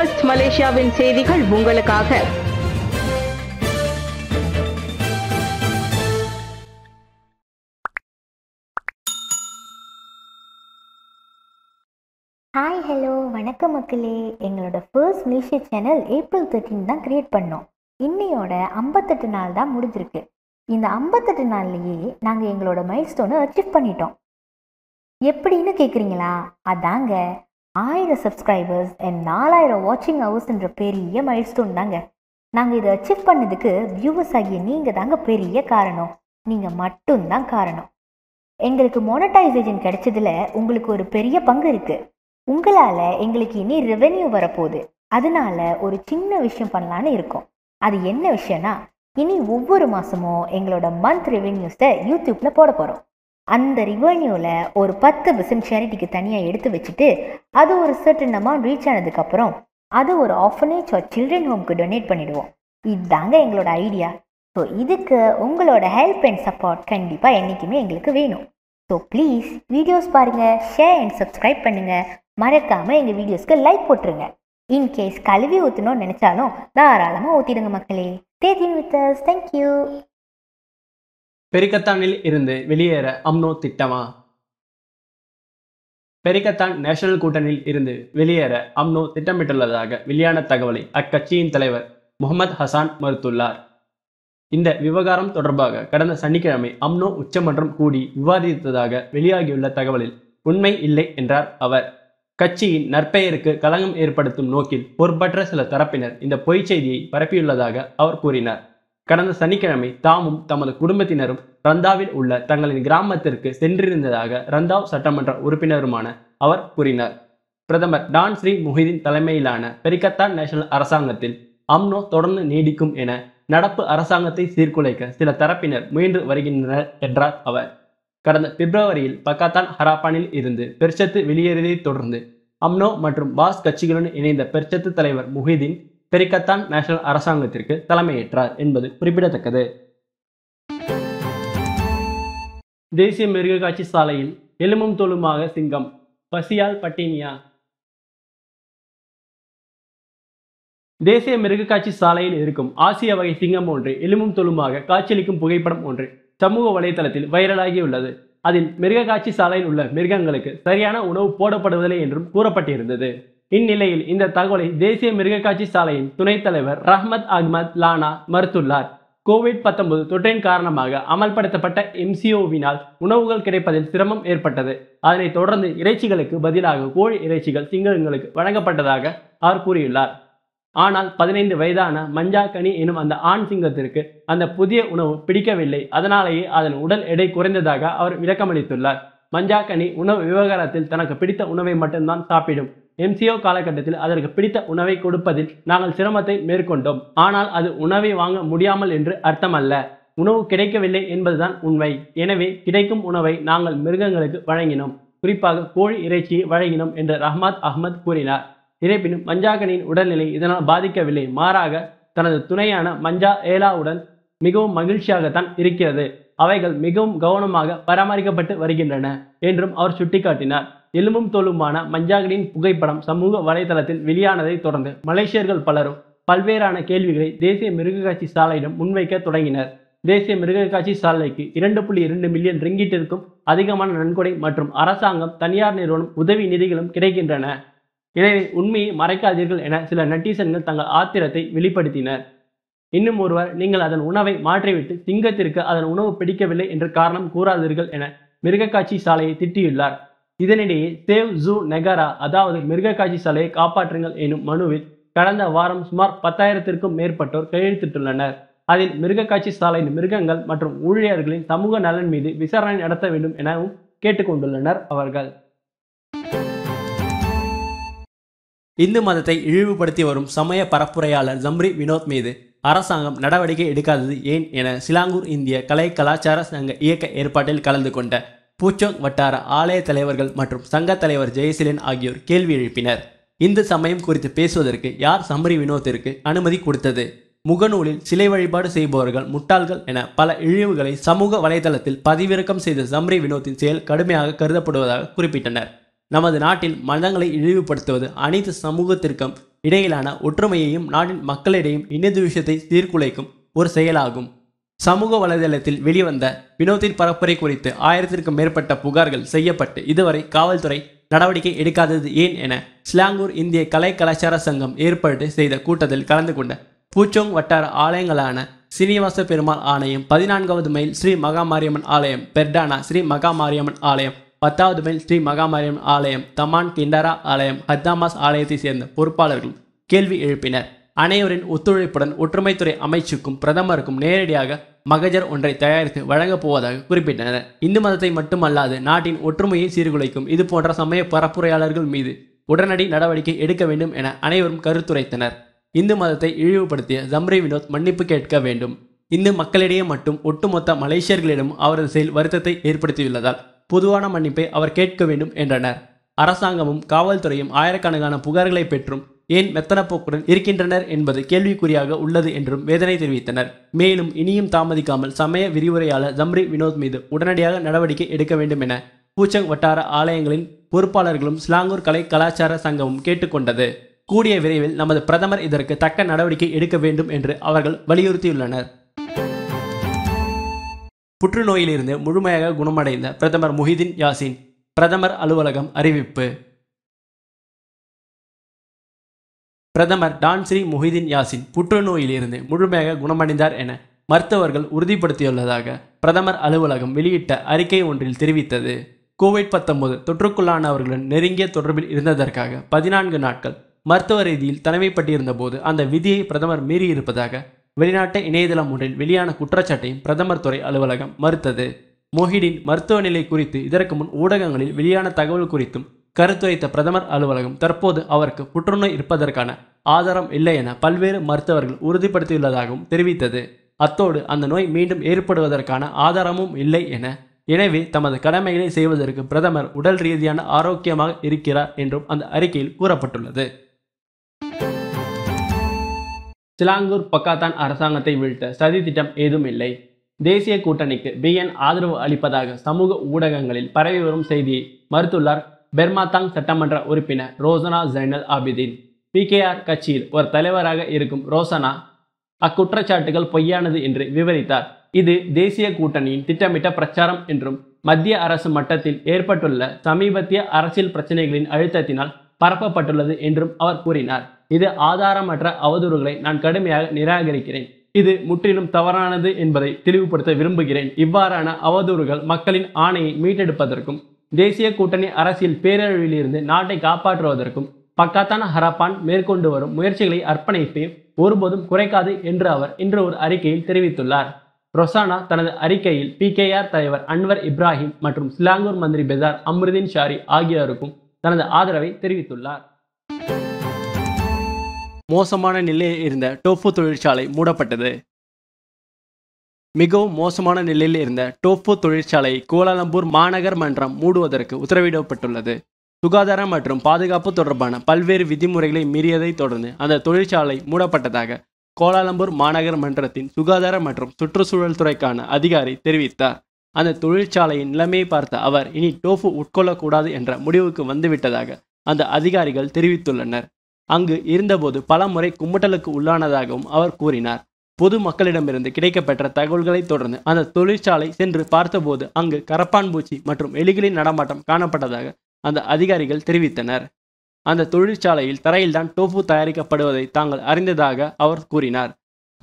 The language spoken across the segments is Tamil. First மலேசியாவின் செய்திகள் உங்களுக்காக. ஹாய் ஹலோ வணக்கம் மக்களே. எங்களோட ஃபர்ஸ்ட் மலேசியா சேனல் ஏப்ரல் 13 தான் கிரியேட் பண்ணோம். இன்னையோட 58 நாள் தான் முடிஞ்சிருக்கு. இந்த 58 நாள்லயே நாங்க எங்களோட மைல்ஸ்டோனை அச்சீவ் பண்ணிட்டோம். எப்படின்னு கேக்குறீங்களா? அதாங்க 1000 சப்ஸ்கிரைபர்ஸ் அண்ட் 4000 வாட்சிங் ஹவர்ஸ்ன்ற பெரிய மைல்ஸ்டோன் தாங்க. நாங்கள் இதை அச்சீவ் பண்ணதுக்கு வியூவர்ஸ் ஆகிய நீங்கள் தாங்க பெரிய காரணம். நீங்கள் மட்டும்தான் காரணம். எங்களுக்கு மோனடைசேஷன் கிடைச்சதுல உங்களுக்கு ஒரு பெரிய பங்கு இருக்குது. உங்களால் எங்களுக்கு இனி ரெவென்யூ வரப்போகுது. அதனால ஒரு சின்ன விஷயம் பண்ணலான்னு இருக்கோம். அது என்ன விஷயம்னா, இனி ஒவ்வொரு மாதமும் எங்களோட மந்த் ரெவென்யூஸை யூடியூப்பில் போட போகிறோம். அந்த ரெவென்யூவில் ஒரு 10% சேரிட்டிக்கு தனியாக எடுத்து வச்சுட்டு அது ஒரு சர்டன் அமௌண்ட் ரீச் ஆனதுக்கப்புறம் அது ஒரு ஆர்ஃபனேஜ் ஆர் சில்ட்ரன் ஹோம்க்கு டொனேட் பண்ணிவிடுவோம். இதுதாங்க எங்களோட ஐடியா. ஸோ இதுக்கு உங்களோட ஹெல்ப் அண்ட் சப்போர்ட் கண்டிப்பாக என்றைக்குமே எங்களுக்கு வேணும். ஸோ ப்ளீஸ் வீடியோஸ் பாருங்கள், ஷேர் அண்ட் சப்ஸ்கிரைப் பண்ணுங்கள். மறக்காமல் எங்கள் வீடியோஸ்க்கு லைக் போட்டுருங்க. இன்கேஸ் கழுவி ஊற்றணும்னு நினச்சாலும் தாராளமாக ஊற்றிடுங்க மக்களே. Stay tuned with us. Thank you. பெரிகத்தானில் இருந்து வெளியேற அம்னோ திட்டமா? பெரிகத்தான் நேஷனல் கூட்டணியில் இருந்து வெளியேற அம்னோ திட்டமிட்டுள்ளதாக வெளியான தகவலை அக்கட்சியின் தலைவர் முகமது ஹசான் மறுத்துள்ளார். இந்த விவகாரம் தொடர்பாக கடந்த சனிக்கிழமை அம்னோ உச்சமன்றம் கூடி விவாதித்ததாக வெளியாகியுள்ள தகவலில் உண்மை இல்லை என்றார் அவர். கட்சியின் நற்பெயருக்கு களங்கம் ஏற்படுத்தும் நோக்கில் பொறுப்பற்ற சில தரப்பினர் இந்த பொய்ச் செய்தியை பரப்பியுள்ளதாக அவர் கூறினார். கடந்த சனிக்கிழமை தாமும் தமது குடும்பத்தினரும் ரந்தாவில் உள்ள தங்களின் கிராமத்திற்கு சென்றிருந்ததாக ரந்தாவ் சட்டமன்ற உறுப்பினருமான அவர் கூறினார். பிரதமர் டான் ஸ்ரீ முஹிதீன் தலைமையிலான பெரிகத்தான் நேஷனல் அரசாங்கத்தில் அம்னோ தொடர்ந்து நீடிக்கும் என நடப்பு அரசாங்கத்தை சீர்குலைக்க சில தரப்பினர் முயன்று வருகின்றனர் என்றார் அவர். கடந்த பிப்ரவரியில் பக்காத்தான் ஹராப்பானில் இருந்து பெர்சத்து வெளியேறியதை தொடர்ந்து அம்னோ மற்றும் பாஸ் கட்சிகளுடன் இணைந்த பெர்சத்து தலைவர் முஹிதீன் பெரிகத்தான் நேஷனல் அரசாங்கத்திற்கு தலைமையேற்றார் என்பது குறிப்பிடத்தக்கது. தேசிய மிருகக்காட்சி சாலையில் எலும்பும் தோலுமாக சிங்கம், பசியால் பட்டினியா? தேசிய மிருகக்காட்சி சாலையில் இருக்கும் ஆசிய வகை சிங்கம் ஒன்று எலும்பும் தோலுமாக காட்சியளிக்கும் புகைப்படம் ஒன்று சமூக வலைதளத்தில் வைரலாகியுள்ளது. அதில் மிருகக்காட்சி சாலையில் உள்ள மிருகங்களுக்கு சரியான உணவு போடப்படுவதில்லை என்றும் கூறப்பட்டிருந்தது. இந்நிலையில் இந்த தகவலை தேசிய மிருகக்காட்சி சாலையின் துணைத் தலைவர் ரஹ்மத் அஹ்மத் லானா மறுத்துள்ளார். கோவிட்-19 தொற்றின் காரணமாக அமல்படுத்தப்பட்ட எம்சிஓவினால் உணவுகள் கிடைப்பதில் சிரமம் ஏற்பட்டது. அதனைத் தொடர்ந்து இறைச்சிகளுக்கு பதிலாக கோழி இறைச்சிகள் சிங்கங்களுக்கு வழங்கப்பட்டதாக அவர் கூறியுள்ளார். ஆனால் 15 வயதான மஞ்சா கனி எனும் அந்த ஆண் சிங்கத்திற்கு அந்த புதிய உணவு பிடிக்கவில்லை. அதனாலேயே அதன் உடல் எடை குறைந்ததாக அவர் விளக்கமளித்துள்ளார். மஞ்சா கனி உணவு விவகாரத்தில் தனக்கு பிடித்த உணவை மட்டும்தான் சாப்பிடும். எம்சிஓ காலகட்டத்தில் அதற்கு பிடித்த உணவை கொடுப்பதில் நாங்கள் சிரமத்தை மேற்கொண்டோம். ஆனால் அது உணவை வாங்க முடியாமல் என்று அர்த்தமல்ல. உணவு கிடைக்கவில்லை என்பதுதான் உண்மை. எனவே கிடைக்கும் உணவை நாங்கள் மிருகங்களுக்கு வழங்கினோம். குறிப்பாக கோழி இறைச்சியை வழங்கினோம் என்று ரஹ்மத் அஹ்மத் கூறினார். இருப்பினும் மஞ்சாகனின் உடல்நிலை இதனால் பாதிக்கவில்லை. மாறாக தனது துணையான மஞ்சா ஏலாவுடன் மிகவும் மகிழ்ச்சியாகத்தான் இருக்கிறது. அவைகள் மிகவும் கவனமாக பராமரிக்கப்பட்டு வருகின்றன என்றும் அவர் சுட்டிக்காட்டினார். எலும்பும் தோலுமான மஞ்சாகனின் புகைப்படம் சமூக வலைதளத்தில் வெளியானதை தொடர்ந்து மலேசியர்கள் பலரும் பல்வேறான கேள்விகளை தேசிய மிருகக்காட்சி சாலையிடம் முன்வைக்க தொடங்கினர். தேசிய மிருகக்காட்சி சாலைக்கு 2.2 மில்லியன் ரிங்கிட்டிற்கும் அதிகமான நன்கொடை மற்றும் அரசாங்கம், தனியார் நிறுவனம் உதவி நிதிகளும் கிடைக்கின்றன. எனவே உண்மையை மறைக்காதீர்கள் என சில நெட்டிசன்கள் தங்கள் ஆத்திரத்தை வெளிப்படுத்தினர். இன்னும் ஒருவர், நீங்கள் அதன் உணவை மாற்றிவிட்டு சிங்கத்திற்கு அதன் உணவு பிடிக்கவில்லை என்று காரணம் கூறாதீர்கள் என மிருகக்காட்சி சாலையை திட்டியுள்ளார். இதனிடையே சேவ் ஜூ நெகாரா, அதாவது மிருகக்காட்சி சாலையை காப்பாற்றுங்கள் எனும் மனுவில் கடந்த வாரம் சுமார் 10,000க்கும் மேற்பட்டோர் கையெழுத்திட்டுள்ளனர். அதில் மிருகக்காட்சி சாலையின் மிருகங்கள் மற்றும் ஊழியர்களின் சமூக நலன் மீது விசாரணை நடத்த வேண்டும் எனவும் கேட்டுக்கொண்டுள்ளனர் அவர்கள். இந்து மதத்தை இழிவுபடுத்தி வரும் சமய பரப்புரையாளர் ஜம்ரி வினோத் மீது அரசாங்கம் நடவடிக்கை எடுக்காதது ஏன் என சிலாங்கூர் இந்திய கலை கலாச்சார சங்க இயக்க ஏற்பாட்டில் கலந்து கொண்ட பூச்சோங் வட்டார ஆலய தலைவர்கள் மற்றும் சங்க தலைவர் ஜெயசீலன் ஆகியோர் கேள்வி எழுப்பினர். இந்து சமயம் குறித்து பேசுவதற்கு யார் ஜம்ரி வினோத்திற்கு அனுமதி கொடுத்தது? முகநூலில் சிலை வழிபாடு செய்பவர்கள் முட்டாள்கள் என பல இழிவுகளை சமூக வலைதளத்தில் பதிவிறக்கம் செய்த ஜம்ரி வினோத்தின் செயல் கடுமையாக கருதப்படுவதாக குறிப்பிட்டனர். நமது நாட்டில் மதங்களை இழிவுபடுத்துவது அனைத்து சமூகத்திற்கும் இடையிலான ஒற்றுமையையும் நாட்டின் மக்களிடையும் இணைந்து விஷயத்தை சீர்குலைக்கும் ஒரு செயலாகும். சமூக வலைதளத்தில் வெளிவந்த வினோத்தின் பரப்புரை குறித்து 1000க்கும் மேற்பட்ட புகார்கள் செய்யப்பட்டு இதுவரை காவல்துறை நடவடிக்கை எடுக்காதது ஏன் என ஸ்லாங்கூர் இந்திய கலை கலாச்சார சங்கம் ஏற்பாடு செய்த கூட்டத்தில் கலந்து கொண்ட பூச்சோங் வட்டார ஆலயங்களான சீனிவாச பெருமாள் ஆலயம் 14வது மைல் ஸ்ரீ மகாமாரியம்மன் ஆலயம், பெர்டானா ஸ்ரீ மகாமாரியம்மன் ஆலயம் 10வது மைல் ஸ்ரீ மகாமாரியம்மன் ஆலயம், தமான் கிண்டாரா ஆலயம், ஹத்தாமாஸ் ஆலயத்தை சேர்ந்த பொறுப்பாளர்கள் கேள்வி எழுப்பினர். அனைவரின் ஒத்துழைப்புடன் ஒற்றுமைத்துறை அமைச்சுக்கும் பிரதமருக்கும் நேரடியாக மகஜர் ஒன்றை தயாரித்து வழங்கப் போவதாக குறிப்பிட்டனர். இந்து மதத்தை மட்டுமல்லாது நாட்டின் ஒற்றுமையை சீர்குலைக்கும் இது போன்ற சமய பரப்புரையாளர்கள் மீது உடனடி நடவடிக்கை எடுக்க வேண்டும் என அனைவரும் கருத்துரைத்தனர். இந்து மதத்தை இழிவுபடுத்திய ஜம்ரி வினோத் மன்னிப்பு கேட்க வேண்டும். இந்து மக்களிடையே மட்டும் ஒட்டுமொத்த மலேசியர்களிடம் அவரது செயல் வருத்தத்தை ஏற்படுத்தியுள்ளதால் பொதுவான மன்னிப்பை அவர் கேட்க வேண்டும் என்றனர். அரசாங்கமும் காவல்துறையும் ஆயிரக்கணக்கான புகார்களை பெற்றும் ஏன் மெத்தனப்போக்குடன் இருக்கின்றனர் என்பது கேள்விக்குறியாக உள்ளது என்றும் வேதனை தெரிவித்தனர். மேலும் இனியும் தாமதிக்காமல் சமய விரிவுரையாளர் ஜம்ரி வினோத் மீது உடனடியாக நடவடிக்கை எடுக்க வேண்டும் என பூச்சங் வட்டார ஆலயங்களின் பொறுப்பாளர்களும் ஸ்லாங்கூர் கலை கலாச்சார சங்கமும் கேட்டுக்கொண்டது. கூடிய விரைவில் நமது பிரதமர் இதற்கு தக்க நடவடிக்கை எடுக்க வேண்டும் என்று அவர்கள் வலியுறுத்தியுள்ளனர். புற்றுநோயிலிருந்து முழுமையாக குணமடைந்த பிரதமர் முஹிதீன் யாசின் பிரதமர் அலுவலகம் அறிவிப்பு. பிரதமர் டான் ஸ்ரீ முஹிதீன் யாசின் புற்றுநோயிலிருந்து முழுமையாக குணமடைந்தார் என மருத்துவர்கள் உறுதிப்படுத்தியுள்ளதாக பிரதமர் அலுவலகம் வெளியிட்ட அறிக்கை ஒன்றில் தெரிவித்தது. கோவிட்-19 தொற்றுக்குள்ளானவர்களுடன் நெருங்கிய தொடர்பில் இருந்ததற்காக 14 நாட்கள் மருத்துவ ரீதியில் தனிமைப்பட்டிருந்த போது அந்த விதியை பிரதமர் மீறியிருப்பதாக வெளிநாட்டு இணையதளம் ஒன்றில் வெளியான குற்றச்சாட்டையும் பிரதமர் துறை அலுவலகம் மறுத்தது. முஹிதீன் மருத்துவ நிலை குறித்து இதற்கு முன் ஊடகங்களில் வெளியான தகவல் குறித்தும் கருத்துரைத்த பிரதமர் அலுவலகம் தற்போது அவருக்கு புற்றுநோய் இருப்பதற்கான ஆதாரம் இல்லை என பல்வேறு மருத்துவர்கள் உறுதிப்படுத்தியுள்ளதாகவும் தெரிவித்தது. அத்தோடு அந்த நோய் மீண்டும் ஏற்படுவதற்கான ஆதாரமும் இல்லை என, எனவே தமது கடமைகளை செய்வதற்கு பிரதமர் உடல் ரீதியான ஆரோக்கியமாக இருக்கிறார் என்றும் அந்த அறிக்கையில் கூறப்பட்டுள்ளது. சிலாங்கூர் பக்காத்தான் அரசாங்கத்தை வீழ்த்த சதி திட்டம் ஏதும் இல்லை. தேசிய கூட்டணிக்கு பிஎன் ஆதரவு அளிப்பதாக சமூக ஊடகங்களில் பரவி வரும் செய்தியை மறுத்துள்ளார் பெர்மாத்தாங் சட்டமன்ற உறுப்பினர் ரோசனா ஜைனல் ஆபிதீன். பிகேஆர் கட்சியில் ஒரு தலைவராக இருக்கும் ரோசனா அக்குற்றச்சாட்டுகள் பொய்யானது என்று விவரித்தார். இது தேசிய கூட்டணியின் திட்டமிட்ட பிரச்சாரம் என்றும் மத்திய அரசு மட்டத்தில் ஏற்பட்டுள்ள சமீபத்திய அரசியல் பிரச்சனைகளின் அழுத்தத்தினால் பரப்பப்பட்டுள்ளது என்றும் அவர் கூறினார். இது ஆதாரமற்ற அவதூறுகளை நான் கடுமையாக நிராகரிக்கிறேன். இது முற்றிலும் தவறானது என்பதை தெளிவுபடுத்த விரும்புகிறேன். இவ்வாறான அவதூறுகள் மக்களின் ஆணையை மீட்டெடுப்பதற்கும் தேசிய கூட்டணி அரசியல் பேரழிவிலிருந்து நாட்டை காப்பாற்றுவதற்கும் பக்காத்தான் ஹராப்பான் மேற்கொண்டு வரும் முயற்சிகளை அர்ப்பணிப்பையும் ஒருபோதும் குறைக்காது என்று அவர் இன்று ஒரு அறிக்கையில் தெரிவித்துள்ளார். ரொசானா தனது அறிக்கையில் பிகேஆர் தலைவர் அன்வர் இப்ராஹிம் மற்றும் சிலாங்கூர் மந்திரி பெசார் அம்ருதீன் ஷாரி ஆகியோருக்கும் தனது ஆதரவை தெரிவித்துள்ளார். மோசமான நிலையில் இருந்த டோஃபு தொழிற்சாலை மூடப்பட்டது. மிகவும் மோசமான நிலையில் இருந்த டோஃபு தொழிற்சாலையை கோலாலம்பூர் மாநகர் மன்றம் மூடுவதற்கு உத்தரவிடப்பட்டுள்ளது. சுகாதார மற்றும் பாதுகாப்பு தொடர்பான பல்வேறு விதிமுறைகளை மீறியதை தொடர்ந்து அந்த தொழிற்சாலை மூடப்பட்டதாக கோலாலம்பூர் மாநகர் மன்றத்தின் சுகாதார மற்றும் சுற்றுச்சூழல் துறைக்கான அதிகாரி தெரிவித்தார். அந்த தொழிற்சாலையின் நிலைமையை பார்த்த அவர் இனி டோஃபு உட்கொள்ளக்கூடாது என்ற முடிவுக்கு வந்துவிட்டதாக அந்த அதிகாரிகள் தெரிவித்துள்ளனர். அங்கு இருந்தபோது பல முறை கும்முட்டலுக்கு உள்ளானதாகவும் அவர் கூறினார். பொது மக்களிடமிருந்து கிடைக்கப்பெற்ற தகவல்களை தொடர்ந்து அந்த தொழிற்சாலை சென்று பார்த்தபோது அங்கு கரப்பான் பூச்சி மற்றும் எலிகளின் நடமாட்டம் காணப்பட்டதாக அந்த அதிகாரிகள் தெரிவித்தனர். அந்த தொழிற்சாலையில் தரையில்தான் டோஃபு தயாரிக்கப்படுவதை தாங்கள் அறிந்ததாக அவர் கூறினார்.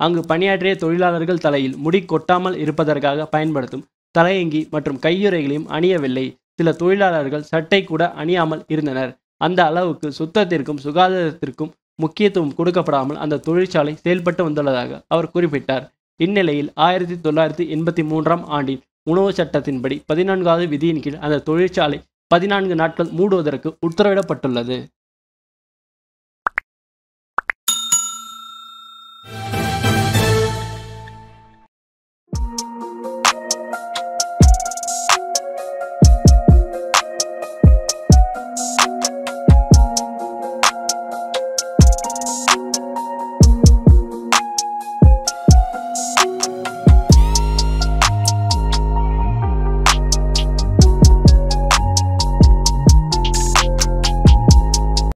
அங்கு பணியாற்றிய தொழிலாளர்கள் தலையில் முடி கொட்டாமல் இருப்பதற்காக பயன்படுத்தும் தலையங்கி மற்றும் கையுறைகளையும் அணியவில்லை. சில தொழிலாளர்கள் சட்டை கூட அணியாமல் இருந்தனர். அந்த அளவுக்கு சுத்தத்திற்கும் சுகாதாரத்திற்கும் முக்கியத்துவம் கொடுக்கப்படாமல் அந்த தொழிற்சாலை செயல்பட்டு வந்துள்ளதாக அவர் குறிப்பிட்டார். இந்நிலையில் 1983ஆம் ஆண்டின் உணவு சட்டத்தின்படி 14வது விதியின் கீழ் அந்த தொழிற்சாலை 14 நாட்கள் மூடுவதற்கு உத்தரவிடப்பட்டுள்ளது.